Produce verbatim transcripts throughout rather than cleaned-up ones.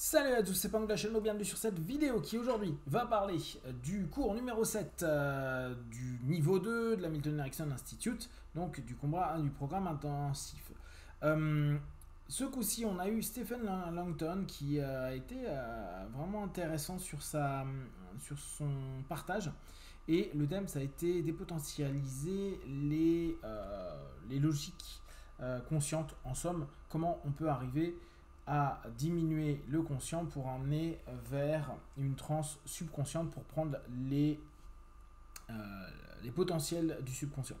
Salut à tous, c'est Pank de la chaîne, bienvenue sur cette vidéo qui aujourd'hui va parler du cours numéro sept euh, du niveau deux de la Milton Erickson Institute, donc du combat un du programme intensif. Euh, ce coup-ci, on a eu Stephen Lankton qui euh, a été euh, vraiment intéressant sur, sa, sur son partage. Et le thème, ça a été dépotentialiser les, euh, les logiques euh, conscientes. En somme, comment on peut arriver à diminuer le conscient pour emmener vers une transe subconsciente pour prendre les, euh, les potentiels du subconscient.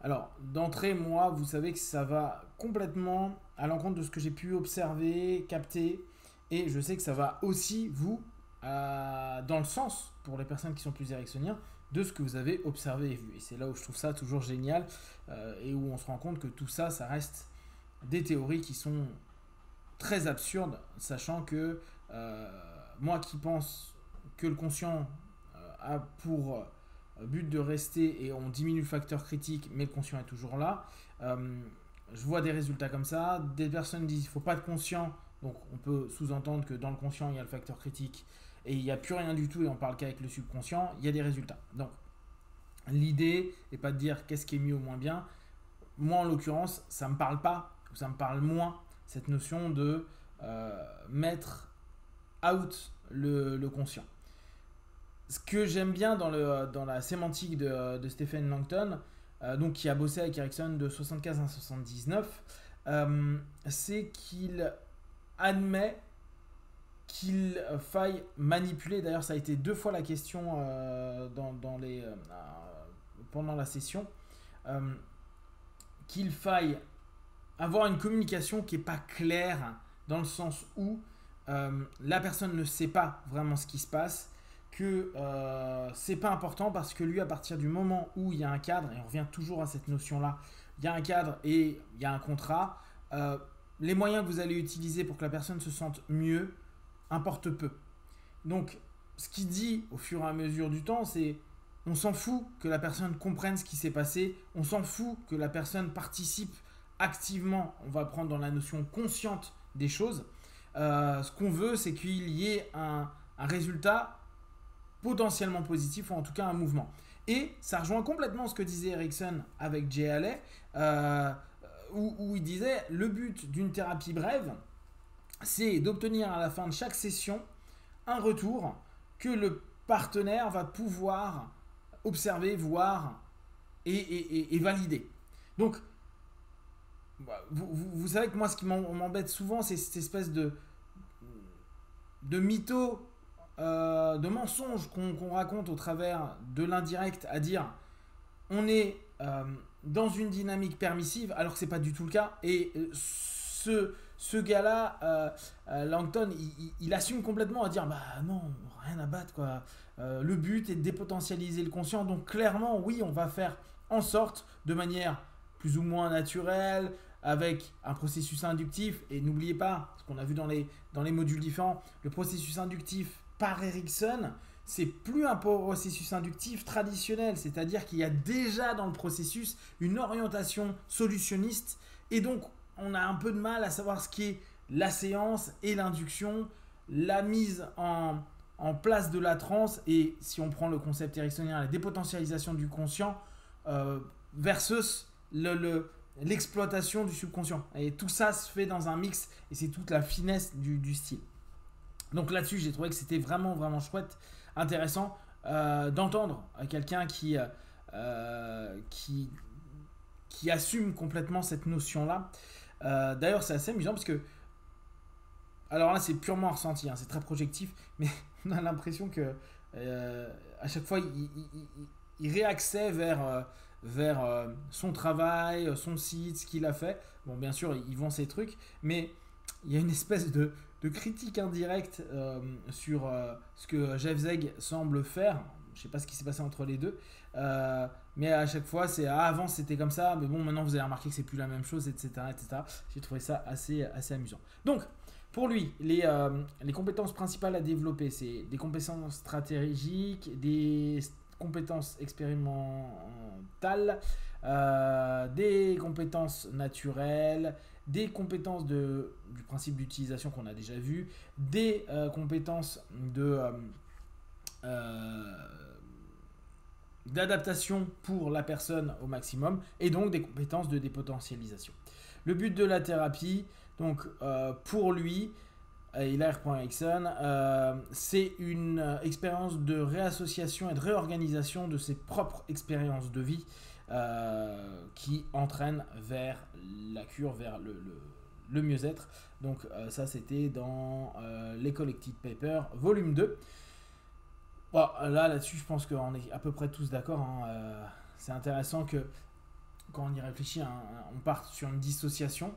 Alors, d'entrée, moi, vous savez que ça va complètement à l'encontre de ce que j'ai pu observer, capter, et je sais que ça va aussi, vous, euh, dans le sens, pour les personnes qui sont plus ericksoniens, de ce que vous avez observé et vu. Et c'est là où je trouve ça toujours génial, euh, et où on se rend compte que tout ça, ça reste des théories qui sont très absurde, sachant que euh, moi qui pense que le conscient euh, a pour euh, but de rester et on diminue le facteur critique, mais le conscient est toujours là, euh, je vois des résultats comme ça. Des personnes disent il ne faut pas de conscient, donc on peut sous-entendre que dans le conscient il y a le facteur critique et il n'y a plus rien du tout et on parle qu'avec le subconscient, il y a des résultats. Donc l'idée n'est pas de dire qu'est-ce qui est mieux ou moins bien. Moi en l'occurrence, ça ne me parle pas ou ça me parle moins, cette notion de euh, mettre out le, le conscient. Ce que j'aime bien dans, le, dans la sémantique de, de Stephen Lankton, euh, donc qui a bossé avec Erickson de soixante-quinze à soixante-dix-neuf, euh, c'est qu'il admet qu'il faille manipuler. D'ailleurs, ça a été deux fois la question euh, dans, dans les, euh, pendant la session, euh, qu'il faille avoir une communication qui n'est pas claire, dans le sens où euh, la personne ne sait pas vraiment ce qui se passe, que euh, c'est pas important parce que lui, à partir du moment où il y a un cadre, et on revient toujours à cette notion-là, il y a un cadre et il y a un contrat, euh, les moyens que vous allez utiliser pour que la personne se sente mieux importent peu. Donc, ce qu'il dit au fur et à mesure du temps, c'est on s'en fout que la personne comprenne ce qui s'est passé, on s'en fout que la personne participe activement, on va prendre dans la notion consciente des choses. Euh, ce qu'on veut, c'est qu'il y ait un, un résultat potentiellement positif, ou en tout cas un mouvement. Et ça rejoint complètement ce que disait Erickson avec Jay Haley, euh, où, où il disait « Le but d'une thérapie brève, c'est d'obtenir à la fin de chaque session un retour que le partenaire va pouvoir observer, voir et, et, et, et valider. » Donc, Vous, vous, vous savez que moi, ce qui m'embête souvent, c'est cette espèce de, de mytho, euh, de mensonge qu'on qu'on raconte au travers de l'indirect, à dire on est euh, dans une dynamique permissive, alors que ce n'est pas du tout le cas. Et ce, ce gars-là, euh, euh, Lankton, il, il, il assume complètement à dire bah non, rien à battre, quoi. Euh, le but est de dépotentialiser le conscient. Donc clairement, oui, on va faire en sorte, de manière plus ou moins naturelle, avec un processus inductif, et n'oubliez pas, ce qu'on a vu dans les, dans les modules différents, le processus inductif par Erickson, c'est plus un processus inductif traditionnel, c'est-à-dire qu'il y a déjà dans le processus une orientation solutionniste, et donc on a un peu de mal à savoir ce qu'est la séance et l'induction, la mise en, en place de la transe, et si on prend le concept ericksonien, la dépotentialisation du conscient, euh, versus le... le l'exploitation du subconscient. Et tout ça se fait dans un mix et c'est toute la finesse du, du style. Donc là-dessus, j'ai trouvé que c'était vraiment, vraiment chouette, intéressant euh, d'entendre quelqu'un qui, euh, qui, qui assume complètement cette notion-là. Euh, D'ailleurs, c'est assez amusant parce que, alors là, c'est purement ressenti, hein, c'est très projectif, mais on a l'impression que euh, à chaque fois, il, il, il, il réaccède vers... Euh, vers euh, son travail, son site, ce qu'il a fait. Bon, bien sûr, il vend ses trucs, mais il y a une espèce de, de critique indirecte euh, sur euh, ce que Jeff Zeig semble faire. Je ne sais pas ce qui s'est passé entre les deux, euh, mais à chaque fois, c'est ah, avant c'était comme ça, mais bon, maintenant vous avez remarqué que c'est plus la même chose, et cetera, et cetera. J'ai trouvé ça assez, assez amusant. Donc, pour lui, les, euh, les compétences principales à développer, c'est des compétences stratégiques, des compétences expérimentales, euh, des compétences naturelles, des compétences de, du principe d'utilisation qu'on a déjà vu, des euh, compétences de... Euh, euh, d'adaptation pour la personne au maximum et donc des compétences de dépotentialisation. Le but de la thérapie, donc euh, pour lui, et là il reprend Erickson, euh, c'est une expérience de réassociation et de réorganisation de ses propres expériences de vie euh, qui entraîne vers la cure, vers le, le, le mieux-être. Donc euh, ça c'était dans euh, les Collected Papers, volume deux. Bon, là, là-dessus, je pense qu'on est à peu près tous d'accord. Hein. Euh, c'est intéressant que, quand on y réfléchit, hein, on part sur une dissociation.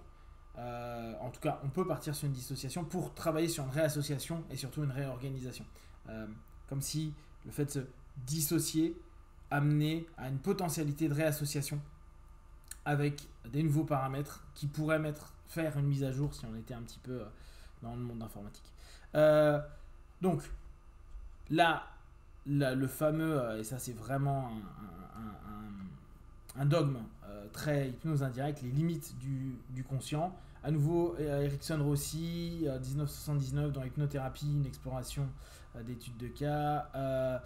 Euh, en tout cas, on peut partir sur une dissociation pour travailler sur une réassociation et surtout une réorganisation. Euh, comme si le fait de se dissocier amenait à une potentialité de réassociation avec des nouveaux paramètres qui pourraient mettre, faire une mise à jour si on était un petit peu dans le monde informatique. Euh, donc, là... La, le fameux, euh, et ça c'est vraiment un, un, un, un dogme euh, très hypnose indirecte, les limites du, du conscient. À nouveau, Erickson-Rossi, euh, mille neuf cent soixante-dix-neuf, dans Hypnothérapie, une exploration euh, d'études de cas. Euh,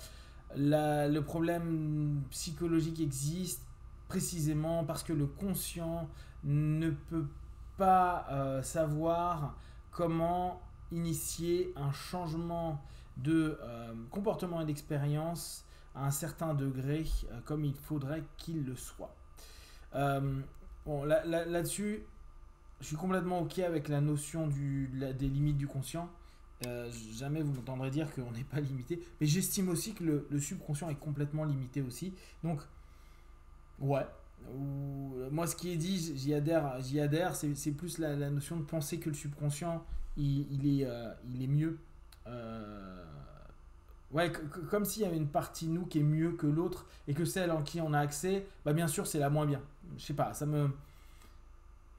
la, le problème psychologique existe précisément parce que le conscient ne peut pas euh, savoir comment initier un changement de euh, comportement et d'expérience à un certain degré euh, comme il faudrait qu'il le soit. Euh, bon, là, là, là-dessus, je suis complètement ok avec la notion du, la, des limites du conscient. Euh, jamais vous m'entendrez dire qu'on n'est pas limité, mais j'estime aussi que le, le subconscient est complètement limité aussi. Donc, ouais, euh, moi ce qui est dit, j'y adhère, j'y adhère. C'est plus la, la notion de penser que le subconscient, il, il est, euh, il est mieux. Euh, ouais, comme s'il y avait une partie de nous qui est mieux que l'autre et que celle en qui on a accès, bah bien sûr c'est la moins bien. Je sais pas, ça me...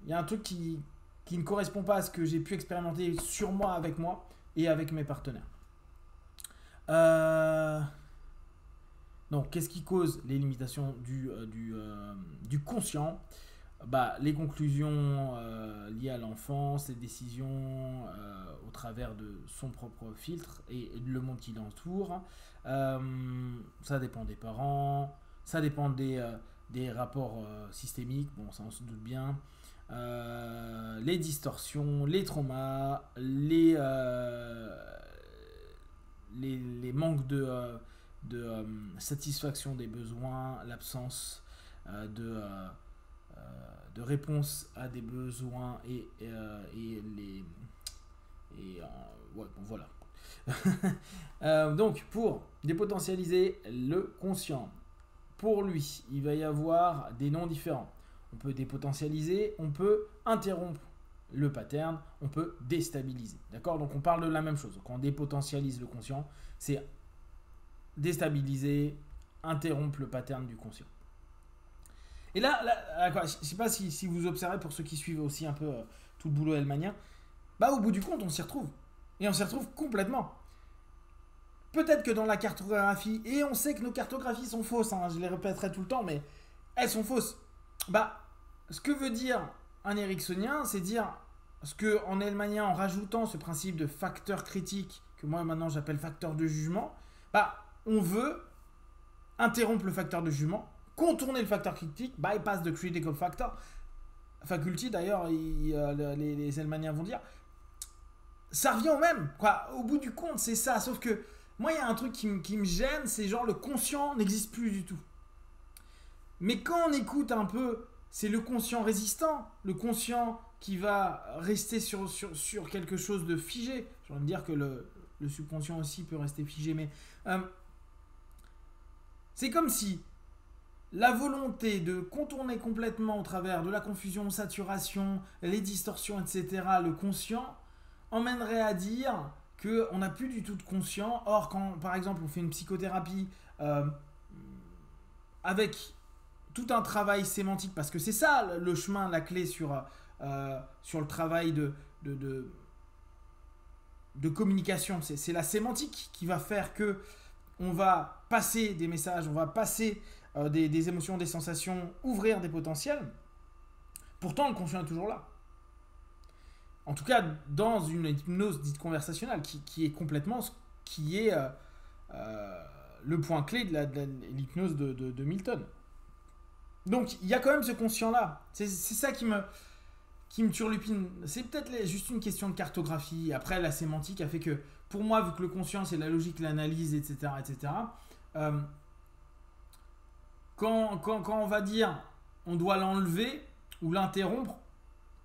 Il y a un truc qui, qui ne correspond pas à ce que j'ai pu expérimenter sur moi, avec moi et avec mes partenaires. Euh... Donc, qu'est-ce qui cause les limitations du, euh, du, euh, du conscient? Bah, les conclusions euh, liées à l'enfance, les décisions euh, au travers de son propre filtre et, et le monde qui l'entoure. Euh, ça dépend des parents, ça dépend des, euh, des rapports euh, systémiques, bon ça on se doute bien. Euh, les distorsions, les traumas, les, euh, les, les manques de, euh, de euh, satisfaction des besoins, l'absence euh, de... Euh, de réponse à des besoins et, et, euh, et les... Et, euh, ouais, bon, voilà. euh, donc, pour dépotentialiser le conscient, pour lui, il va y avoir des noms différents. On peut dépotentialiser, on peut interrompre le pattern, on peut déstabiliser. D'accord? Donc, on parle de la même chose. Quand on dépotentialise le conscient, c'est déstabiliser, interrompre le pattern du conscient. Et là, là, je ne sais pas si, si vous observez, pour ceux qui suivent aussi un peu euh, tout le boulot helmanien, bah au bout du compte, on s'y retrouve. Et on s'y retrouve complètement. Peut-être que dans la cartographie, et on sait que nos cartographies sont fausses, hein, je les répéterai tout le temps, mais elles sont fausses. Bah, ce que veut dire un Ericksonien, c'est dire ce qu'en helmanien, en rajoutant ce principe de facteur critique, que moi maintenant j'appelle facteur de jugement, bah, on veut interrompre le facteur de jugement, contourner le facteur critique, bypass the critical factor, faculty d'ailleurs, euh, les, les Helmaniens vont dire, ça revient au même, quoi. Au bout du compte, c'est ça, sauf que moi, il y a un truc qui, qui me gêne, c'est genre le conscient n'existe plus du tout. Mais quand on écoute un peu, c'est le conscient résistant, le conscient qui va rester sur, sur, sur quelque chose de figé. J'ai envie de dire que le, le subconscient aussi peut rester figé, mais euh, c'est comme si la volonté de contourner complètement au travers de la confusion, saturation, les distorsions, et cetera, le conscient, emmènerait à dire qu'on n'a plus du tout de conscient. Or, quand, par exemple, on fait une psychothérapie euh, avec tout un travail sémantique, parce que c'est ça le chemin, la clé sur, euh, sur le travail de, de, de, de communication, c'est la sémantique qui va faire que on va passer des messages, on va passer... Des, des émotions, des sensations, ouvrir des potentiels. Pourtant, le conscient est toujours là. en tout cas dans une hypnose dite conversationnelle, qui, qui est complètement ce qui est euh, euh, le point clé de l'hypnose de, de, de Milton. Donc il y a quand même ce conscient-là. C'est ça qui me, qui me turlupine. C'est peut-être juste une question de cartographie. Après, la sémantique a fait que, pour moi, vu que le conscient, c'est la logique, l'analyse, et cetera, et cetera, euh, quand, quand, quand on va dire on doit l'enlever ou l'interrompre,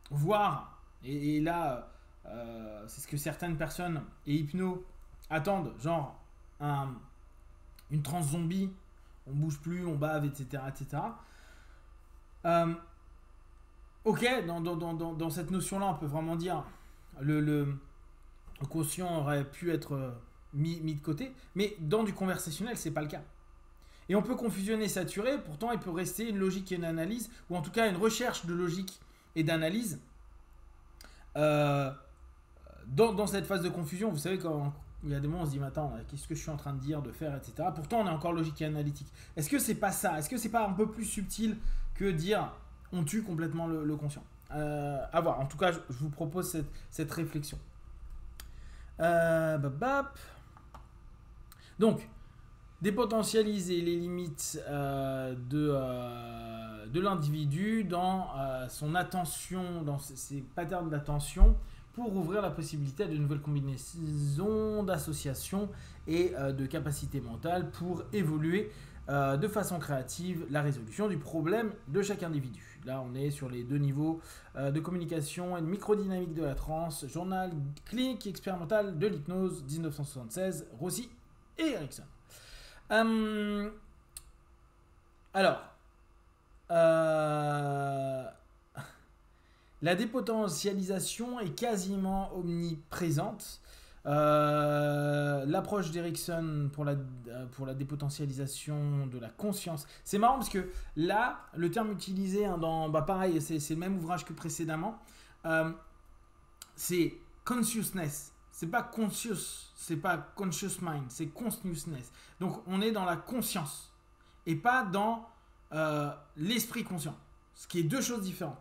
voire, et, et là, euh, c'est ce que certaines personnes et hypno attendent, genre un, une transe zombie, on bouge plus, on bave, et cetera, et cetera. Euh, ok, dans, dans, dans, dans cette notion-là, on peut vraiment dire le, le, le conscient aurait pu être mis, mis de côté, mais dans du conversationnel, c'est pas le cas. Et on peut confusionner, saturer, pourtant il peut rester une logique et une analyse, ou en tout cas une recherche de logique et d'analyse. Euh, dans, dans cette phase de confusion, vous savez, quand il y a des moments on se dit mais attends, qu'est-ce que je suis en train de dire, de faire, et cetera. Pourtant on est encore logique et analytique. Est-ce que c'est pas ça? Est-ce que c'est pas un peu plus subtil que dire on tue complètement le, le conscient? euh, À voir. En tout cas, je, je vous propose cette, cette réflexion. Euh, bap, bap. Donc, dépotentialiser les limites euh, de, euh, de l'individu dans euh, son attention, dans ses, ses patterns d'attention, pour ouvrir la possibilité à de nouvelles combinaisons d'associations et euh, de capacités mentales pour évoluer euh, de façon créative la résolution du problème de chaque individu. Là, on est sur les deux niveaux euh, de communication et de microdynamique de la transe, journal clinique expérimental de l'hypnose mille neuf cent soixante-seize, Rossi et Erickson. Hum, alors, euh, la dépotentialisation est quasiment omniprésente. Euh, L'approche d'Erickson pour la, pour la dépotentialisation de la conscience. C'est marrant parce que là, le terme utilisé hein, dans, bah pareil, c'est le même ouvrage que précédemment, euh, c'est consciousness. C'est pas conscious, c'est pas conscious mind, c'est consciousness. Donc on est dans la conscience et pas dans euh, l'esprit conscient, ce qui est deux choses différentes.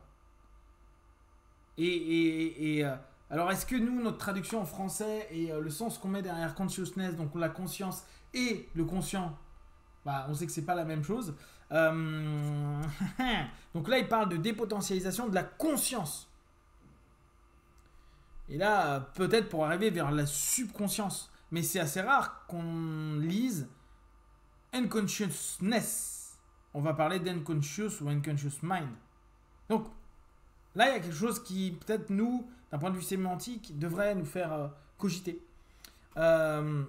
Et, et, et euh, alors est-ce que nous, notre traduction en français et euh, le sens qu'on met derrière consciousness, donc la conscience et le conscient, bah, on sait que c'est pas la même chose. Euh... donc là, il parle de dépotentialisation de la conscience. Et là, peut-être pour arriver vers la subconscience. Mais c'est assez rare qu'on lise unconsciousness. On va parler d'unconscious ou unconscious mind. Donc là, il y a quelque chose qui, peut-être nous, d'un point de vue sémantique, devrait nous faire euh, cogiter. Euh...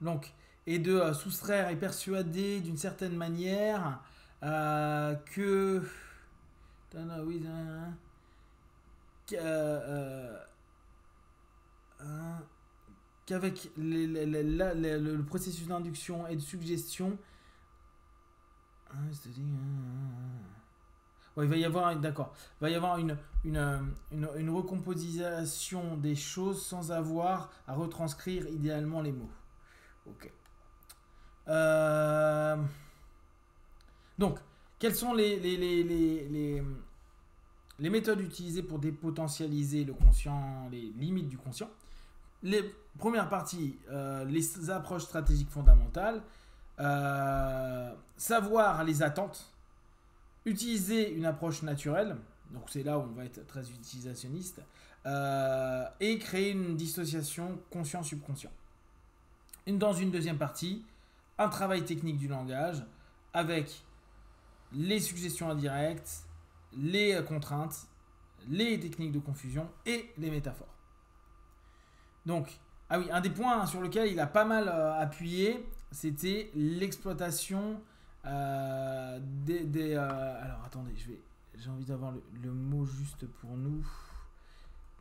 Donc, et de euh, soustraire et persuader d'une certaine manière euh, que... Oui, Euh, euh, euh, qu'avec le processus d'induction et de suggestion, euh, ouais, il va y avoir, d'accord, va y avoir une, une, une, une recomposition des choses sans avoir à retranscrire idéalement les mots. Ok. Euh, donc, quels sont les, les, les, les, les Les méthodes utilisées pour dépotentialiser le conscient, les limites du conscient. Les premières parties, euh, les approches stratégiques fondamentales, euh, savoir les attentes, utiliser une approche naturelle, donc c'est là où on va être très utilisationniste, euh, et créer une dissociation conscient-subconscient. Dans une deuxième partie, un travail technique du langage avec les suggestions indirectes, les contraintes, les techniques de confusion et les métaphores. Donc, ah oui, un des points sur lequel il a pas mal euh, appuyé, c'était l'exploitation euh, des... des euh, alors, attendez, je vais, j'ai envie d'avoir le, le mot juste pour nous.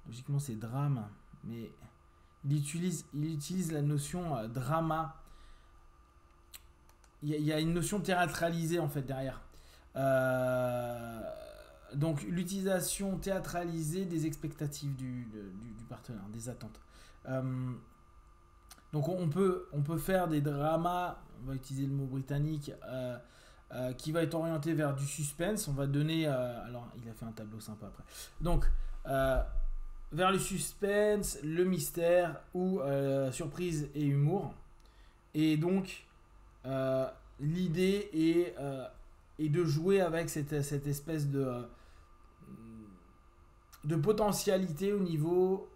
Logiquement, c'est drame, mais il utilise, il utilise la notion euh, drama. Il y, y a une notion théâtralisée, en fait, derrière. Euh... Donc, l'utilisation théâtralisée des expectatives du, du, du partenaire, des attentes. Euh, donc, on peut, on peut faire des dramas, on va utiliser le mot britannique, euh, euh, qui va être orienté vers du suspense. On va donner... Euh, alors, il a fait un tableau sympa après. Donc, euh, vers le suspense, le mystère ou euh, surprise et humour. Et donc, euh, l'idée est, euh, est de jouer avec cette, cette espèce de... Euh, de potentialité au niveau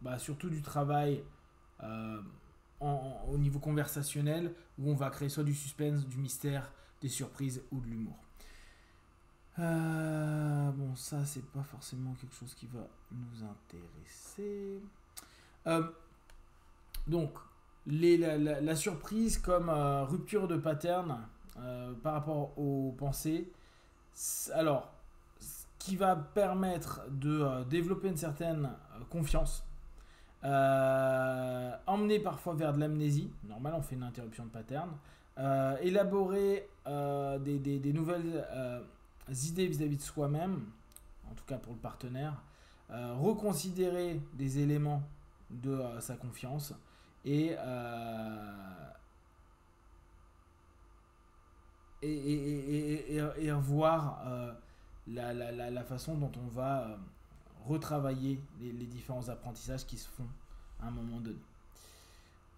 bah, surtout du travail euh, en, en, au niveau conversationnel où on va créer soit du suspense, du mystère, des surprises ou de l'humour. Euh, bon, ça c'est pas forcément quelque chose qui va nous intéresser. Euh, donc les, la, la, la surprise comme euh, rupture de pattern euh, par rapport aux pensées, alors qui va permettre de euh, développer une certaine euh, confiance, euh, emmener parfois vers de l'amnésie, normal on fait une interruption de pattern, euh, élaborer euh, des, des, des nouvelles euh, idées vis-à-vis de soi-même, en tout cas pour le partenaire, euh, reconsidérer des éléments de euh, sa confiance et, euh, et, et, et, et, et revoir... Euh, La, la, la, la façon dont on va euh, retravailler les, les différents apprentissages qui se font à un moment donné.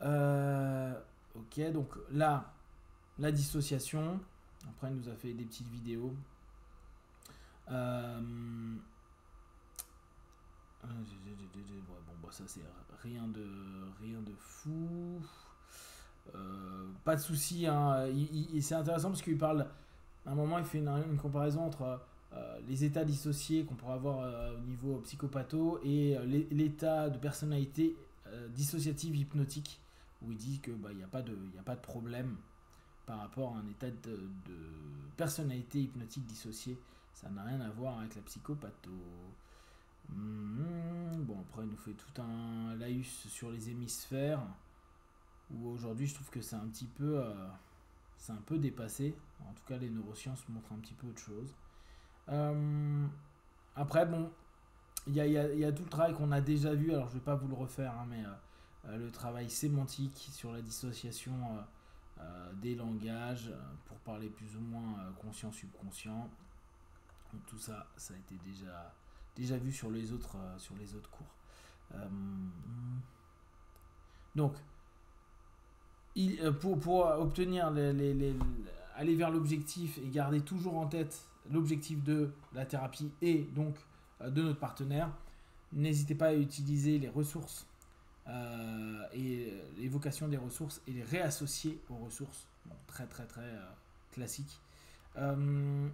Euh, ok, donc là, la dissociation. Après, il nous a fait des petites vidéos. Euh, bon, bon, ça, c'est rien de, rien de fou. Euh, pas de souci. Hein. C'est intéressant parce qu'il parle... À un moment, il fait une, une comparaison entre... Euh, les états dissociés qu'on pourrait avoir euh, au niveau psychopatho et euh, l'état de personnalité euh, dissociative hypnotique où il dit que bah, y a pas de, y a pas de problème par rapport à un état de, de personnalité hypnotique dissociée. Ça n'a rien à voir avec la psychopatho. Mmh, bon, après, il nous fait tout un laïus sur les hémisphères où aujourd'hui, je trouve que c'est un petit peu, euh, c'est un peu dépassé. En tout cas, les neurosciences montrent un petit peu autre chose. Euh, après bon il y, y, y a tout le travail qu'on a déjà vu, alors je vais pas vous le refaire hein, mais euh, le travail sémantique sur la dissociation euh, euh, des langages pour parler plus ou moins euh, conscient subconscient, donc tout ça ça a été déjà déjà vu sur les autres euh, sur les autres cours. Euh, donc il, pour, pour obtenir les, les, les, aller vers l'objectif et garder toujours en tête l'objectif de la thérapie et donc de notre partenaire, n'hésitez pas à utiliser les ressources euh, et l'évocation des ressources et les réassocier aux ressources. Bon, très très très euh, classique. Euh,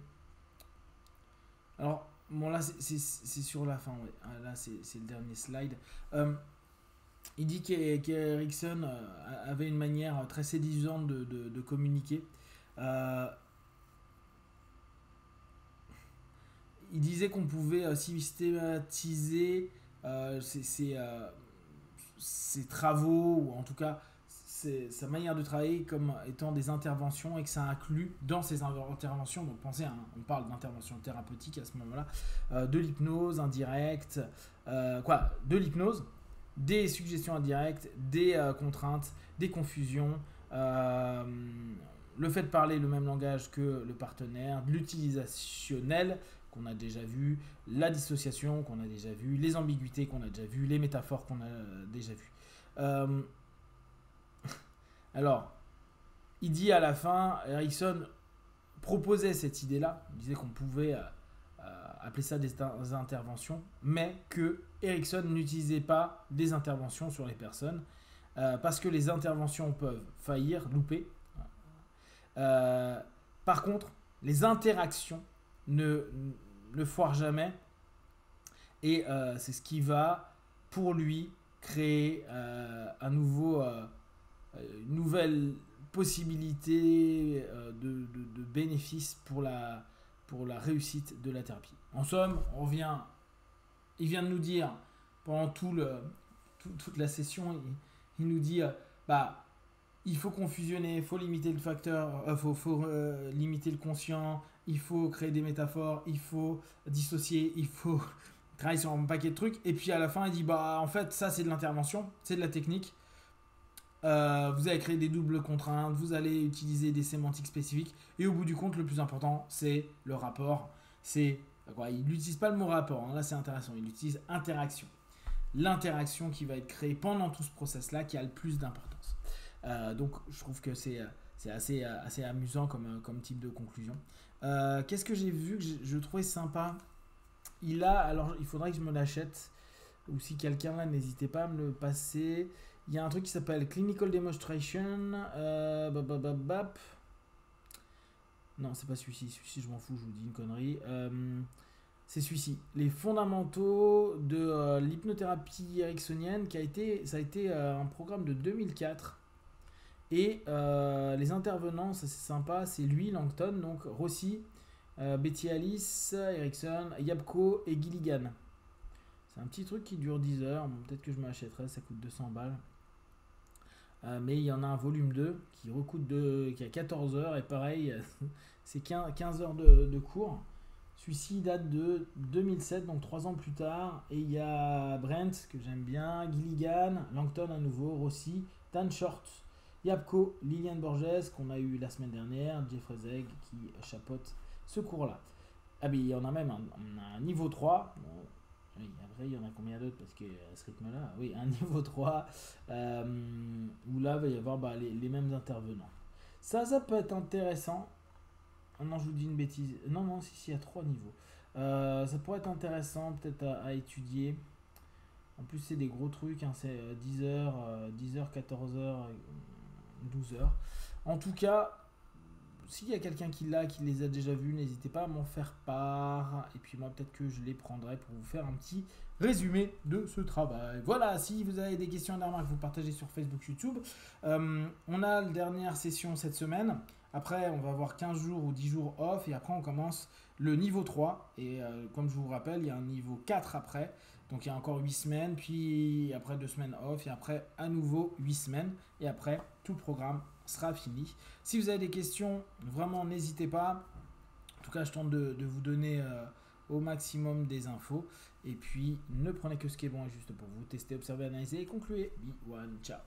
alors bon, là c'est sur la fin, ouais. Là c'est le dernier slide. Euh, il dit qu'Erickson avait une manière très séduisante de, de, de communiquer. euh, Il disait qu'on pouvait euh, systématiser euh, ses, ses, euh, ses travaux, ou en tout cas ses, sa manière de travailler comme étant des interventions, et que ça inclut dans ces interventions, donc pensez, hein, on parle d'intervention thérapeutique à ce moment-là, euh, de l'hypnose indirecte, euh, quoi, de l'hypnose, des suggestions indirectes, des euh, contraintes, des confusions, euh, le fait de parler le même langage que le partenaire, de l'utilisationnel, qu'on a déjà vu, la dissociation qu'on a déjà vu, les ambiguïtés qu'on a déjà vu, les métaphores qu'on a déjà vu. Euh... Alors, il dit à la fin, Erickson proposait cette idée-là, il disait qu'on pouvait euh, euh, appeler ça des interventions, mais que Erickson n'utilisait pas des interventions sur les personnes, euh, parce que les interventions peuvent faillir, louper. Euh, par contre, les interactions Ne, ne foire jamais, et euh, c'est ce qui va pour lui créer euh, un nouveau euh, une nouvelle possibilité euh, de, de, de bénéfice pour la, pour la réussite de la thérapie. En somme, on revient, il vient de nous dire pendant tout le, tout, toute la session, il, il nous dit euh, bah, il faut confusionner, il faut limiter le facteur, il euh, faut, faut euh, limiter le conscient, il faut créer des métaphores, il faut dissocier, il faut travailler sur un paquet de trucs. Et puis à la fin, il dit, bah en fait, ça c'est de l'intervention, c'est de la technique. Euh, vous allez créer des doubles contraintes, vous allez utiliser des sémantiques spécifiques. Et au bout du compte, le plus important, c'est le rapport. C'est quoi? Il n'utilise pas le mot rapport, hein, là c'est intéressant, il utilise interaction. L'interaction qui va être créée pendant tout ce process-là qui a le plus d'importance. Euh, donc je trouve que c'est assez, assez amusant comme, comme type de conclusion. Euh, Qu'est-ce que j'ai vu que je, je trouvais sympa? Il a, alors il faudrait que je me l'achète, ou si quelqu'un là, n'hésitez pas à me le passer. Il y a un truc qui s'appelle Clinical Demonstration. Euh, bap, bap, bap, bap. Non, c'est pas celui-ci. Celui-ci, je m'en fous, je vous dis une connerie. Euh, c'est celui-ci. Les fondamentaux de euh, l'hypnothérapie ericksonienne, qui a été, ça a été euh, un programme de deux mille quatre. Et euh, les intervenants, ça c'est sympa, c'est lui, Lankton, donc Rossi, euh, Betty Alice, Erickson, Yabko et Gilligan. C'est un petit truc qui dure dix heures. Bon, peut-être que je m'achèterai, ça coûte deux cents balles. Euh, mais il y en a un volume deux qui recoute de, qui a quatorze heures et pareil, c'est quinze heures de, de cours. Celui-ci date de deux mille sept, donc trois ans plus tard. Et il y a Brent, que j'aime bien, Gilligan, Lankton à nouveau, Rossi, Dan Short, Yabko, Liliane Borges, qu'on a eu la semaine dernière, Jeffrey Zeig qui chapeaute ce cours-là. Ah, mais il y en a même un, on a un niveau trois. Bon, oui, après, il y en a combien d'autres? Parce que à ce rythme-là, oui, un niveau trois, euh, où là, il va y avoir bah, les, les mêmes intervenants. Ça, ça peut être intéressant. Oh, non, je vous dis une bêtise. Non, non, si, si, il y a trois niveaux. Euh, ça pourrait être intéressant, peut-être, à, à étudier. En plus, c'est des gros trucs, hein, c'est euh, dix heures, euh, dix heures, quatorze heures, douze heures. En tout cas, s'il y a quelqu'un qui l'a, qui les a déjà vus, n'hésitez pas à m'en faire part. Et puis moi, peut-être que je les prendrai pour vous faire un petit résumé de ce travail. Voilà, si vous avez des questions, des remarques, vous partagez sur Facebook, YouTube. Euh, on a la dernière session cette semaine. Après, on va avoir quinze jours ou dix jours off. Et après, on commence le niveau trois. Et euh, comme je vous rappelle, il y a un niveau quatre après. Donc, il y a encore huit semaines. Puis après, deux semaines off. Et après, à nouveau, huit semaines. Et après, tout le programme sera fini. Si vous avez des questions, vraiment n'hésitez pas. En tout cas, je tente de, de vous donner euh, au maximum des infos. Et puis, ne prenez que ce qui est bon et juste pour vous. Testez, observez, analysez et concluez. Be one, ciao.